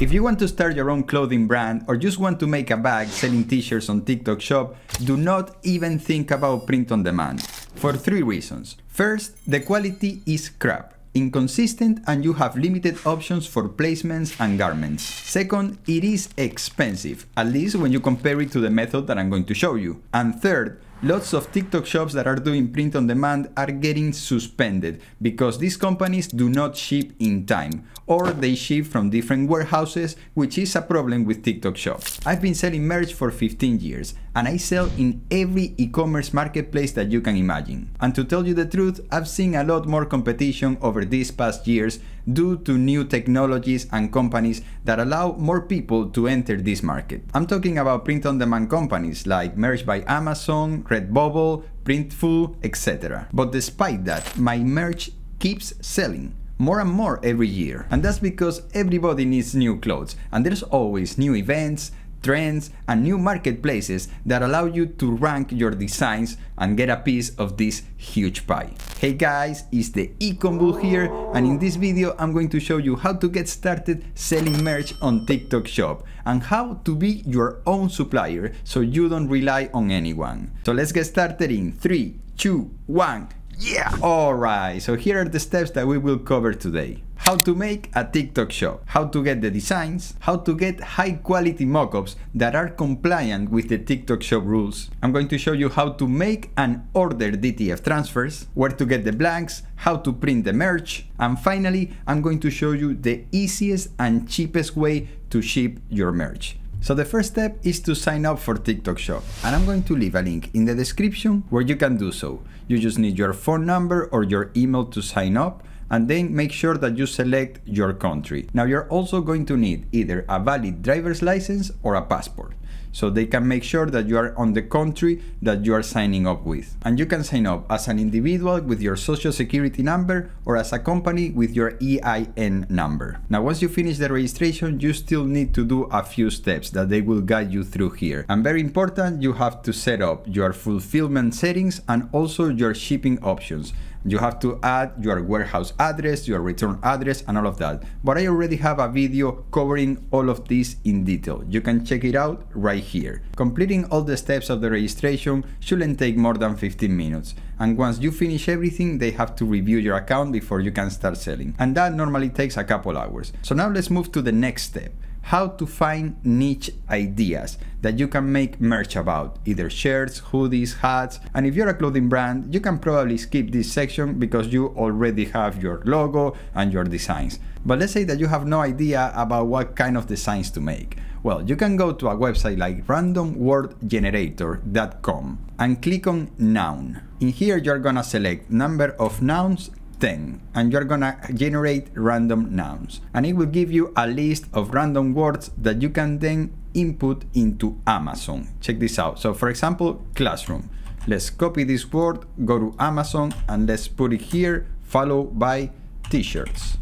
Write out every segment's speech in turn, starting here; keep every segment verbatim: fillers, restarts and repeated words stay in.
If you want to start your own clothing brand or just want to make a bag selling t-shirts on TikTok Shop, do not even think about print on demand. For three reasons. First, the quality is crap, inconsistent, and you have limited options for placements and garments. Second, it is expensive, at least when you compare it to the method that I'm going to show you. And third, lots of TikTok shops that are doing print on demand are getting suspended because these companies do not ship in time, or they ship from different warehouses, which is a problem with TikTok Shop. I've been selling merch for fifteen years and I sell in every e-commerce marketplace that you can imagine. And to tell you the truth, I've seen a lot more competition over these past years due to new technologies and companies that allow more people to enter this market. I'm talking about print on demand companies like Merch by Amazon, Redbubble, Printful, et cetera. But despite that, my merch keeps selling more and more every year. And that's because everybody needs new clothes, and there's always new events, trends, and new marketplaces that allow you to rank your designs and get a piece of this huge pie. Hey guys, it's the EcomBull here, and in this video I'm going to show you how to get started selling merch on TikTok Shop and how to be your own supplier so you don't rely on anyone. So let's get started in three, two, one, yeah! Alright, so here are the steps that we will cover today. How to make a TikTok shop, how to get the designs, how to get high quality mockups that are compliant with the TikTok shop rules. I'm going to show you how to make and order D T F transfers, where to get the blanks, how to print the merch, and finally, I'm going to show you the easiest and cheapest way to ship your merch. So the first step is to sign up for TikTok Shop, and I'm going to leave a link in the description where you can do so. You just need your phone number or your email to sign up, and then make sure that you select your country. Now you're also going to need either a valid driver's license or a passport, so they can make sure that you are on the country that you are signing up with. And you can sign up as an individual with your social security number or as a company with your E I N number. Now once you finish the registration, you still need to do a few steps that they will guide you through here. And very important, you have to set up your fulfillment settings and also your shipping options. You have to add your warehouse address, your return address, and all of that. But I already have a video covering all of this in detail. You can check it out right here. Completing all the steps of the registration shouldn't take more than fifteen minutes. And once you finish everything, they have to review your account before you can start selling. And that normally takes a couple hours. So now let's move to the next step. How to find niche ideas that you can make merch about, either shirts, hoodies, hats. And if you're a clothing brand, you can probably skip this section because you already have your logo and your designs. But let's say that you have no idea about what kind of designs to make. Well, you can go to a website like random word generator dot com and click on noun. In here, you're gonna select number of nouns, ten, and you're gonna generate random nouns, and it will give you a list of random words that you can then input into Amazon. Check this out. So for example, classroom. Let's copy this word, go to Amazon, and let's put it here, followed by t-shirts.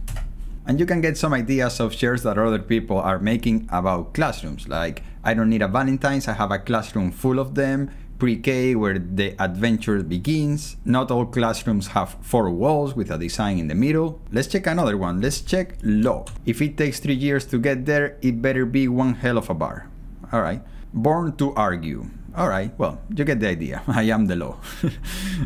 And you can get some ideas of shirts that other people are making about classrooms, like I don't need a Valentine's, I have a classroom full of them, pre-K where the adventure begins, not all classrooms have four walls with a design in the middle. Let's check another one, let's check law. If it takes three years to get there, it better be one hell of a bar. All right, born to argue. All right, well, you get the idea. I am the law.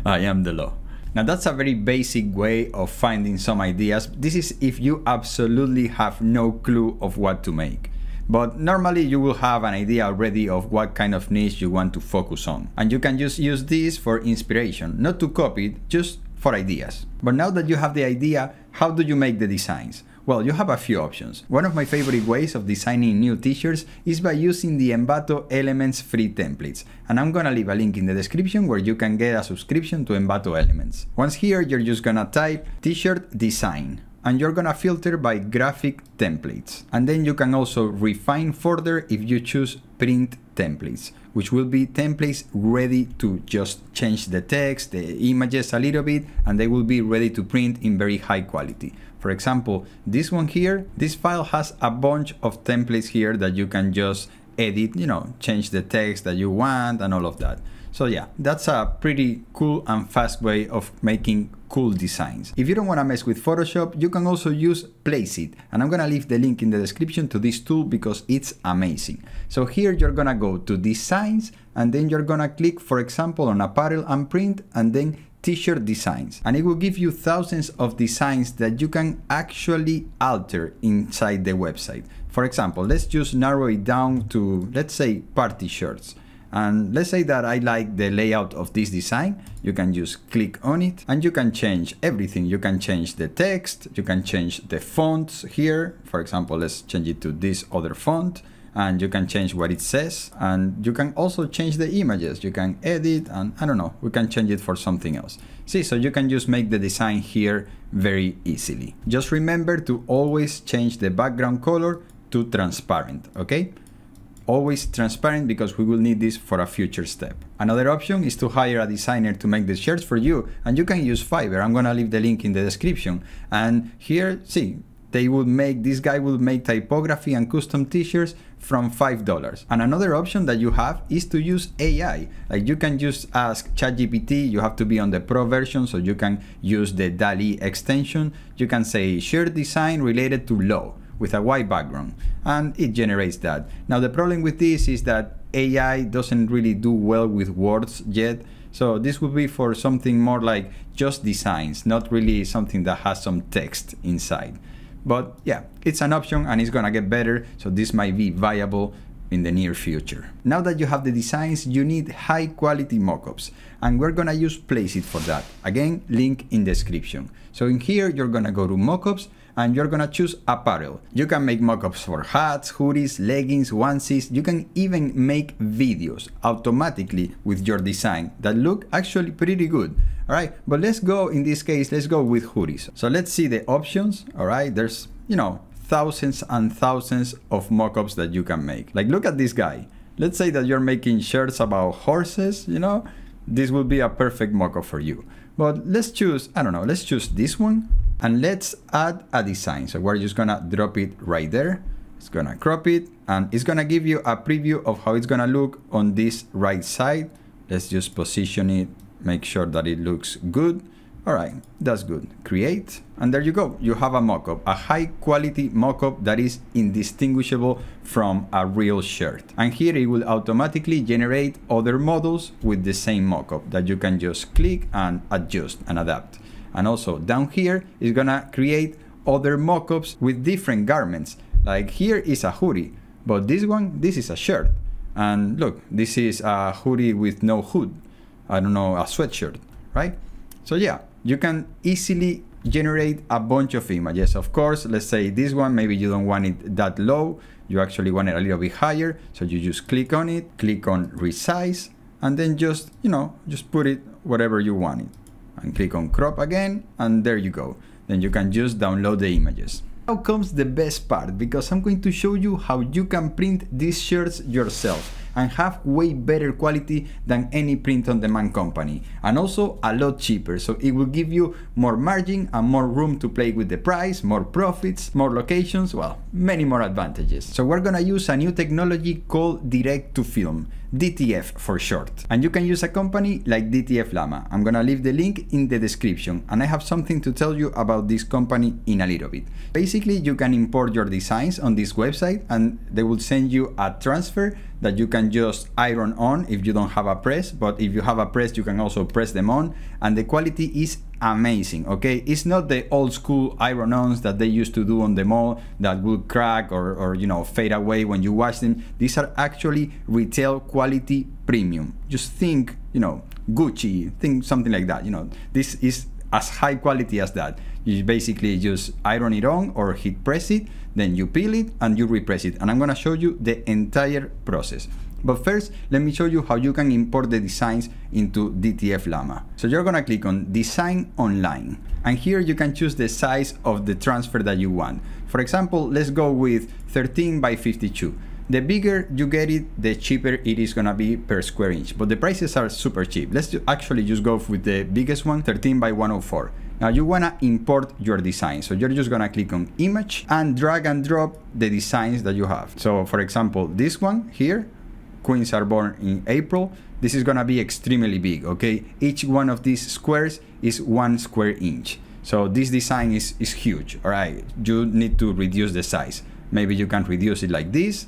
I am the law. Now that's a very basic way of finding some ideas. This is if you absolutely have no clue of what to make. But normally you will have an idea already of what kind of niche you want to focus on. And you can just use this for inspiration, not to copy it, just for ideas. But now that you have the idea, how do you make the designs? Well, you have a few options. One of my favorite ways of designing new t-shirts is by using the Envato Elements free templates. And I'm gonna leave a link in the description where you can get a subscription to Envato Elements. Once here, you're just gonna type t-shirt design, and you're gonna filter by graphic templates. And then you can also refine further if you choose print templates, which will be templates ready to just change the text, the images a little bit, and they will be ready to print in very high quality. For example, this one here, this file has a bunch of templates here that you can just edit, you know, change the text that you want and all of that. So yeah, that's a pretty cool and fast way of making cool designs. If you don't want to mess with Photoshop, you can also use Placeit, and I'm going to leave the link in the description to this tool because it's amazing. So here you're going to go to designs, and then you're going to click, for example, on apparel and print, and then t-shirt designs, and it will give you thousands of designs that you can actually alter inside the website. For example, let's just narrow it down to, let's say, party shirts. And let's say that I like the layout of this design. You can just click on it and you can change everything. You can change the text, you can change the fonts here. For example, let's change it to this other font, and you can change what it says. And you can also change the images. You can edit, and I don't know, we can change it for something else. See, so you can just make the design here very easily. Just remember to always change the background color to transparent, okay? Always transparent, because we will need this for a future step. Another option is to hire a designer to make the shirts for you, and you can use Fiverr. I'm gonna leave the link in the description. And here, see, they would make, this guy would make typography and custom t-shirts from five dollars. And another option that you have is to use A I. Like, you can just ask ChatGPT. You have to be on the pro version, so you can use the DALL-E extension. You can say shirt design related to law, with a white background, and it generates that. Now, the problem with this is that A I doesn't really do well with words yet, so this would be for something more like just designs, not really something that has some text inside. But yeah, it's an option and it's gonna get better, so this might be viable in the near future. Now that you have the designs, you need high quality mockups, and we're gonna use Placeit for that. Again, link in description. So in here, you're gonna go to mockups, and you're gonna choose apparel. You can make mockups for hats, hoodies, leggings, onesies. You can even make videos automatically with your design that look actually pretty good. All right, but let's go, in this case, let's go with hoodies. So let's see the options. All right, there's, you know, thousands and thousands of mockups that you can make. Like, look at this guy. Let's say that you're making shirts about horses, you know, this would be a perfect mockup for you. But let's choose, I don't know, let's choose this one. And let's add a design. So we're just gonna drop it right there. It's gonna crop it, and it's gonna give you a preview of how it's gonna look on this right side. Let's just position it, make sure that it looks good. All right, that's good. Create, and there you go. You have a mock-up, a high quality mock-up that is indistinguishable from a real shirt. And here it will automatically generate other models with the same mock-up that you can just click and adjust and adapt. And also down here is gonna create other mock-ups with different garments. Like, here is a hoodie, but this one, this is a shirt. And look, this is a hoodie with no hood. I don't know, a sweatshirt, right? So yeah, you can easily generate a bunch of images. Of course, let's say this one, maybe you don't want it that low. You actually want it a little bit higher. So you just click on it, click on resize, and then just, you know, just put it whatever you want it. And click on crop again, and there you go. Then you can just download the images. Now comes the best part, because I'm going to show you how you can print these shirts yourself and have way better quality than any print-on-demand company, and also a lot cheaper. So it will give you more margin and more room to play with the price, more profits, more locations, well, many more advantages. So we're gonna use a new technology called direct-to-film, D T F for short. And you can use a company like D T F Llama. I'm gonna leave the link in the description, and I have something to tell you about this company in a little bit. Basically, you can import your designs on this website, and they will send you a transfer that you can just iron on if you don't have a press, but if you have a press, you can also press them on, and the quality is amazing, okay? It's not the old school iron-ons that they used to do on the mall that will crack or, or, you know, fade away when you wash them. These are actually retail quality premium. Just think, you know, Gucci, think something like that, you know, this is as high quality as that. You basically just iron it on or heat press it, then you peel it and you repress it. And I'm gonna show you the entire process. But first, let me show you how you can import the designs into D T F Llama. So you're gonna click on Design Online. And here you can choose the size of the transfer that you want. For example, let's go with thirteen by fifty-two. The bigger you get it, the cheaper it is gonna be per square inch. But the prices are super cheap. Let's actually just go with the biggest one, thirteen by one oh four. Now you wanna import your design. So you're just gonna click on Image and drag and drop the designs that you have. So for example, this one here, queens are born in April, this is gonna be extremely big, okay? Each one of these squares is one square inch. So this design is, is huge, all right? You need to reduce the size. Maybe you can reduce it like this,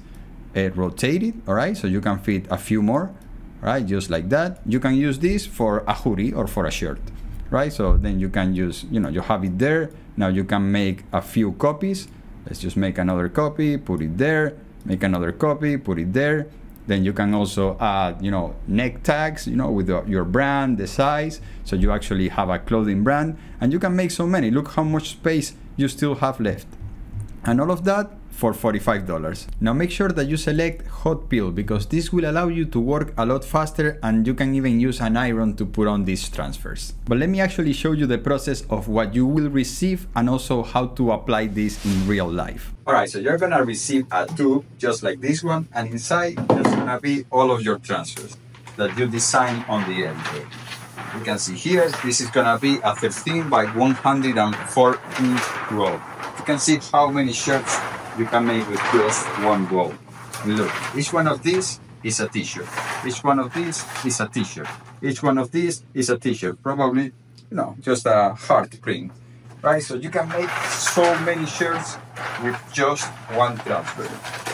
uh, rotate it, all right? So you can fit a few more, right? Just like that. You can use this for a hoodie or for a shirt, right? So then you can use, you know, you have it there. Now you can make a few copies. Let's just make another copy, put it there, make another copy, put it there. Then you can also add, you know, neck tags, you know, with the, your brand, the size. So you actually have a clothing brand and you can make so many. Look how much space you still have left. And all of that for forty-five dollars. Now make sure that you select hot peel because this will allow you to work a lot faster and you can even use an iron to put on these transfers. But let me actually show you the process of what you will receive and also how to apply this in real life. All right, so you're gonna receive a tube just like this one, and inside there's gonna be all of your transfers that you design on the end. You can see here, this is gonna be a thirteen by one hundred four inch roll. You can see how many shirts you can make with just one roll. Look, each one of these is a t-shirt. Each one of these is a t-shirt. Each one of these is a t-shirt. Probably, you know, just a heart print, right? So you can make so many shirts with just one transfer.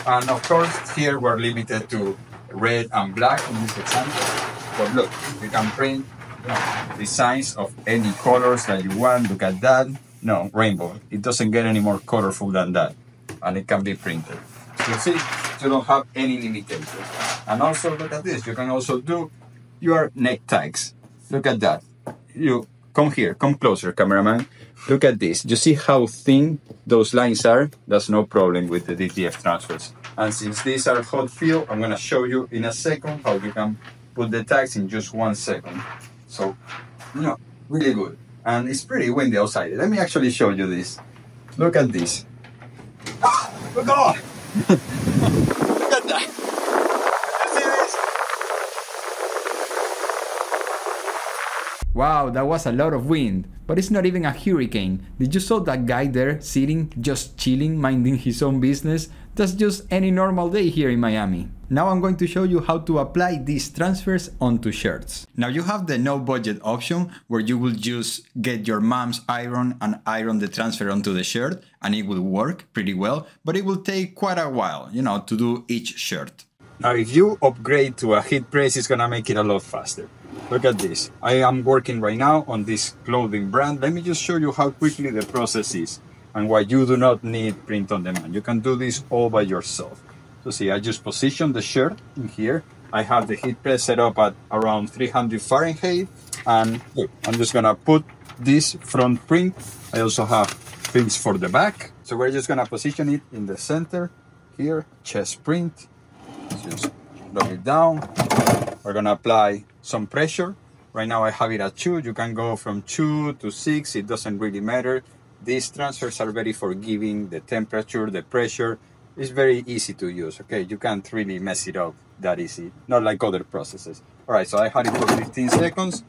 And of course, here we're limited to red and black in this example. But look, you can print, you know, designs of any colors that you want. Look at that. No, rainbow. It doesn't get any more colorful than that. And it can be printed. You see, you don't have any limitations. And also look at this, you can also do your neck tags. Look at that. You come here, come closer, cameraman. Look at this. You see how thin those lines are? That's no problem with the D T F transfers. And since these are hot fill, I'm gonna show you in a second how you can put the tags in just one second. So, you know, really good. And it's pretty windy outside. Let me actually show you this. Look at this. Ah, look at Look at that. You see this? Wow, that was a lot of wind, but it's not even a hurricane. Did you saw that guy there sitting, just chilling, minding his own business? That's just any normal day here in Miami. Now I'm going to show you how to apply these transfers onto shirts. Now you have the no budget option where you will just get your mom's iron and iron the transfer onto the shirt, and it will work pretty well, but it will take quite a while, you know, to do each shirt. Now if you upgrade to a heat press, it's gonna make it a lot faster. Look at this. I am working right now on this clothing brand. Let me just show you how quickly the process is and why you do not need print on demand. You can do this all by yourself. So see, I just positioned the shirt in here. I have the heat press set up at around three hundred Fahrenheit. And look, I'm just gonna put this front print. I also have things for the back. So we're just gonna position it in the center here, chest print. Let's just lock it down. We're gonna apply some pressure. Right now I have it at two. You can go from two to six. It doesn't really matter. These transfers are very forgiving. The temperature, the pressure. It's very easy to use, okay? You can't really mess it up that easy, not like other processes. All right, so I had it for fifteen seconds,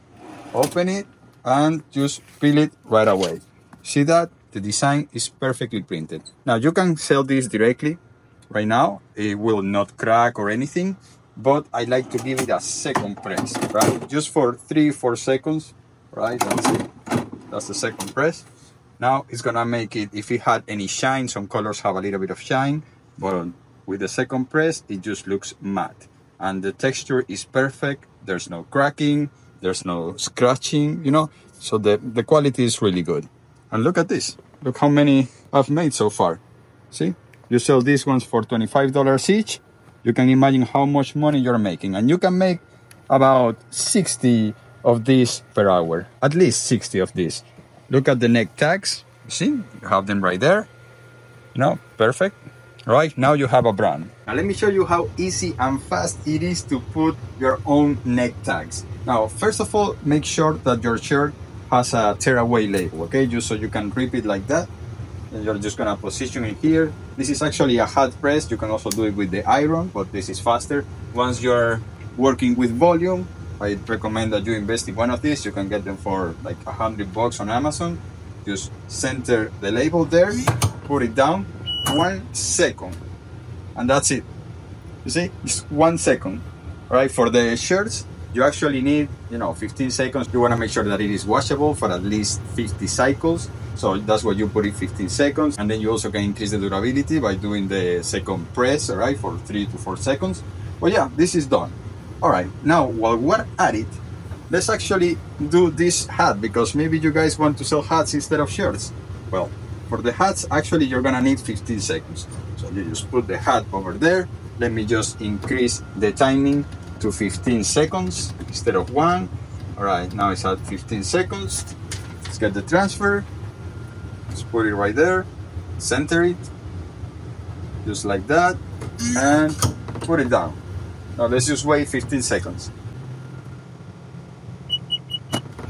open it, and just peel it right away. See that? The design is perfectly printed. Now, you can sell this directly. Right now, it will not crack or anything, but I like to give it a second press, right? Just for three, four seconds, right? That's it. That's the second press. Now, it's gonna make it, if it had any shine, some colors have a little bit of shine, but with the second press, it just looks matte. And the texture is perfect. There's no cracking, there's no scratching, you know? So the, the quality is really good. And look at this. Look how many I've made so far. See? You sell these ones for twenty-five dollars each. You can imagine how much money you're making. And you can make about sixty of these per hour. At least sixty of these. Look at the neck tags. See? You have them right there. You know? Perfect. Right now you have a brand. Now let me show you how easy and fast it is to put your own neck tags. Now, first of all, make sure that your shirt has a tear away label, okay? Just so you can rip it like that. And you're just gonna position it here. This is actually a hot press. You can also do it with the iron, but this is faster. Once you're working with volume, I recommend that you invest in one of these. You can get them for like a hundred bucks on Amazon. Just center the label there, put it down. One second, and that's it. You see, it's one second, right? For the shirts, you actually need, you know, fifteen seconds. You want to make sure that it is washable for at least fifty cycles. So that's what you put in fifteen seconds. And then you also can increase the durability by doing the second press, all right, for three to four seconds. Well, yeah, this is done. All right, now while we're at it, let's actually do this hat, because maybe you guys want to sell hats instead of shirts. Well, for the hats, actually, you're gonna need fifteen seconds. So you just put the hat over there. Let me just increase the timing to fifteen seconds instead of one. All right, now it's at fifteen seconds. Let's get the transfer. Let's put it right there, center it, just like that, and put it down. Now let's just wait fifteen seconds.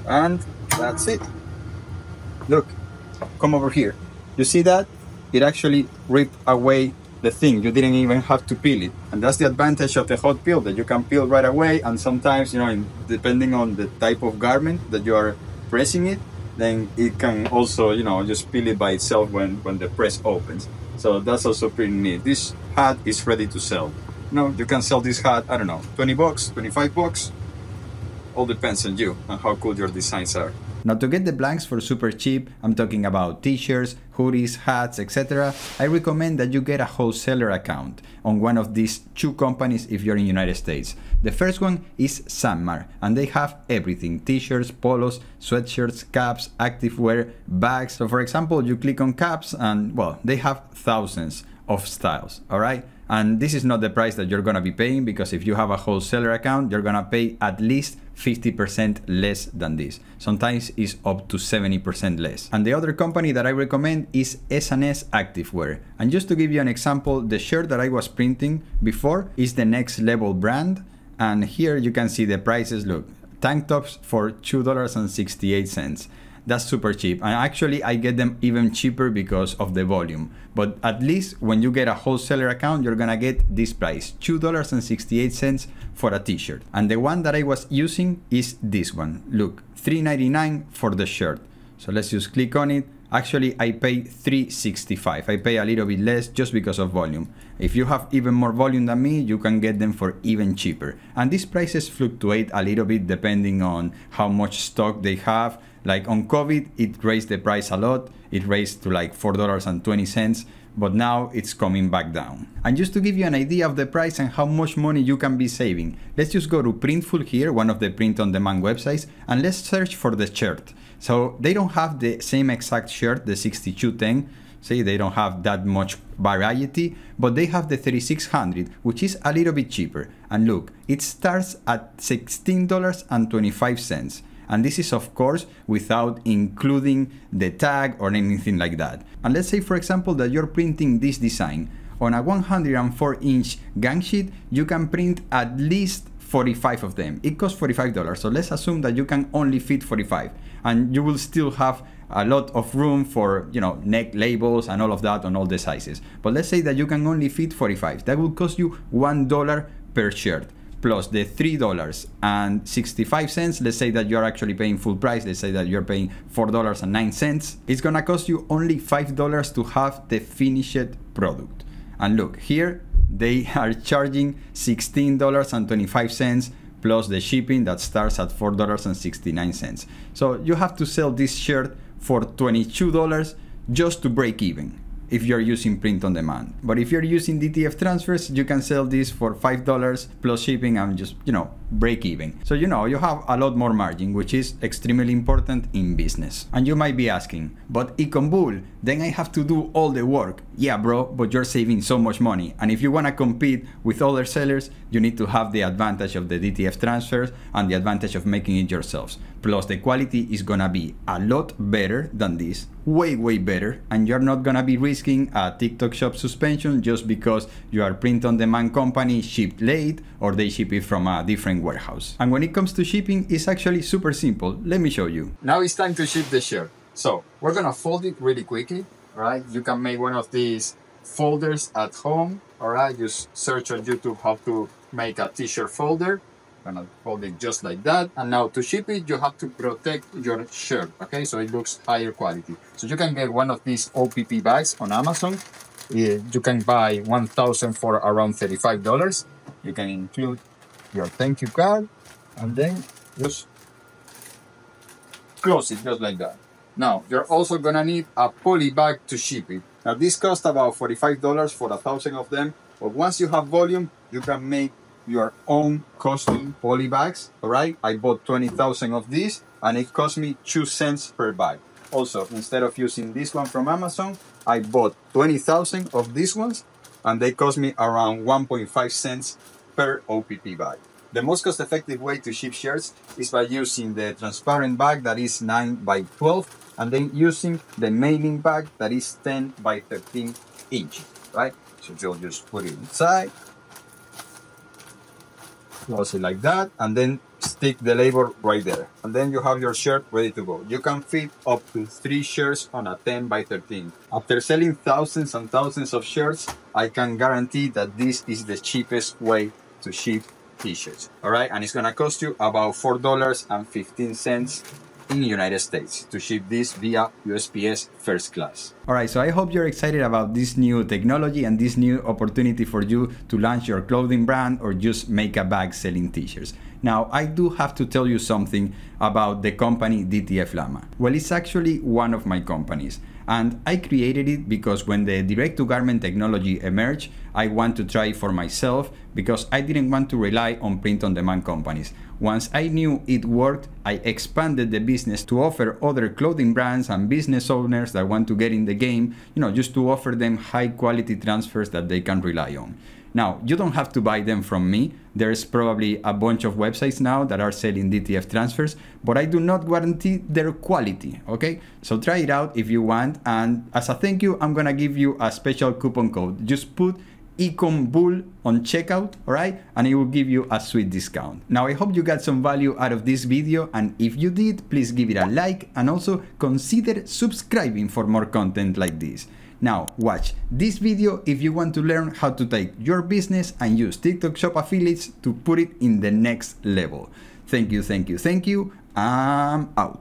And that's it. Look, come over here. You see that? It actually ripped away the thing. You didn't even have to peel it. And that's the advantage of the hot peel, that you can peel right away. And sometimes, you know, depending on the type of garment that you are pressing it, then it can also, you know, just peel it by itself when, when the press opens. So that's also pretty neat. This hat is ready to sell. You know, you can sell this hat, I don't know, twenty bucks, twenty-five bucks. All depends on you and how cool your designs are. Now, to get the blanks for super cheap, I'm talking about t-shirts, hoodies, hats, et cetera, I recommend that you get a wholesaler account on one of these two companies if you're in the United States. The first one is Sanmar, and they have everything: t-shirts, polos, sweatshirts, caps, activewear, bags. So for example, you click on caps and, well, they have thousands of styles, all right? And this is not the price that you're gonna be paying, because if you have a wholesaler account, you're gonna pay at least fifty percent less than this. Sometimes it's up to seventy percent less. And the other company that I recommend is S and S Activewear. And just to give you an example, the shirt that I was printing before is the Next Level brand. And here you can see the prices. Look, tank tops for two dollars and sixty-eight cents. That's super cheap, and actually I get them even cheaper because of the volume. But at least when you get a wholesaler account, you're gonna get this price, two dollars and sixty-eight cents for a t-shirt. And the one that I was using is this one. Look, three ninety-nine for the shirt. So let's just click on it. Actually, I pay three sixty-five. I pay a little bit less just because of volume. If you have even more volume than me, you can get them for even cheaper. And these prices fluctuate a little bit depending on how much stock they have. Like on COVID, it raised the price a lot. It raised to like four dollars and twenty cents, but now it's coming back down. And just to give you an idea of the price and how much money you can be saving, let's just go to Printful here, one of the print-on-demand websites, and let's search for the shirt. So they don't have the same exact shirt, the sixty-two ten. See, they don't have that much variety, but they have the thirty-six hundred, which is a little bit cheaper. And look, it starts at sixteen dollars and twenty-five cents. And this is, of course, without including the tag or anything like that. And let's say, for example, that you're printing this design. On a one hundred four inch gang sheet, you can print at least forty-five of them. It costs forty-five dollars, so let's assume that you can only fit forty-five, and you will still have a lot of room for, you know, neck labels and all of that on all the sizes. But let's say that you can only fit forty-five. That will cost you one dollar per shirt, plus the three dollars and sixty-five cents. Let's say that you're actually paying full price. Let's say that you're paying four dollars and nine cents. It's gonna cost you only five dollars to have the finished product. And look, here they are charging sixteen dollars and twenty-five cents plus the shipping that starts at four dollars and sixty-nine cents. So you have to sell this shirt for twenty-two dollars just to break even, if you're using print on demand. But if you're using D T F transfers, you can sell this for five dollars plus shipping and just, you know, break even. So, you know, you have a lot more margin, which is extremely important in business. And you might be asking, but EcomBull, then I have to do all the work. Yeah, bro, but you're saving so much money. And if you wanna compete with other sellers, you need to have the advantage of the D T F transfers and the advantage of making it yourselves. Plus the quality is gonna be a lot better than this, way, way better. And you're not gonna be risking a TikTok Shop suspension just because you are print-on-demand company shipped late or they ship it from a different warehouse. And when it comes to shipping, it's actually super simple. Let me show you. Now it's time to ship the shirt. So we're gonna fold it really quickly, right? You can make one of these folders at home, all right? Just search on YouTube how to make a t-shirt folder. Gonna fold it just like that. And now to ship it, you have to protect your shirt, okay? So it looks higher quality. So you can get one of these O P P bags on Amazon. you can buy one thousand for around thirty-five dollars. You can include your thank you card and then just close it just like that. Now, you're also gonna need a poly bag to ship it. Now, this costs about forty-five dollars for a thousand of them, but once you have volume, you can make your own custom poly bags, all right? I bought twenty thousand of these, and it cost me two cents per bag. Also, instead of using this one from Amazon, I bought twenty thousand of these ones, and they cost me around one point five cents per O P P bag. The most cost-effective way to ship shirts is by using the transparent bag that is nine by twelve, and then using the mailing bag that is ten by thirteen inch, right? So you'll just put it inside, close it like that, and then stick the label right there. And then you have your shirt ready to go. You can fit up to three shirts on a ten by thirteen. After selling thousands and thousands of shirts, I can guarantee that this is the cheapest way to ship t-shirts, all right? And it's gonna cost you about four dollars and fifteen cents in the United States to ship this via U S P S first class. All right, so I hope you're excited about this new technology and this new opportunity for you to launch your clothing brand or just make a bag selling t-shirts. Now, I do have to tell you something about the company D T F Llama. Well, it's actually one of my companies. And I created it because when the direct-to-garment technology emerged, I want to try it for myself because I didn't want to rely on print-on-demand companies. Once I knew it worked, I expanded the business to offer other clothing brands and business owners that want to get in the game, you know, just to offer them high-quality transfers that they can rely on. Now, you don't have to buy them from me. There's probably a bunch of websites now that are selling D T F transfers, but I do not guarantee their quality, okay? So try it out if you want, and as a thank you, I'm gonna give you a special coupon code. Just put EcomBull on checkout, all right? And it will give you a sweet discount. Now, I hope you got some value out of this video, and if you did, please give it a like, and also consider subscribing for more content like this. Now, watch this video if you want to learn how to take your business and use TikTok Shop affiliates to put it in the next level. Thank you, thank you, thank you. I'm out.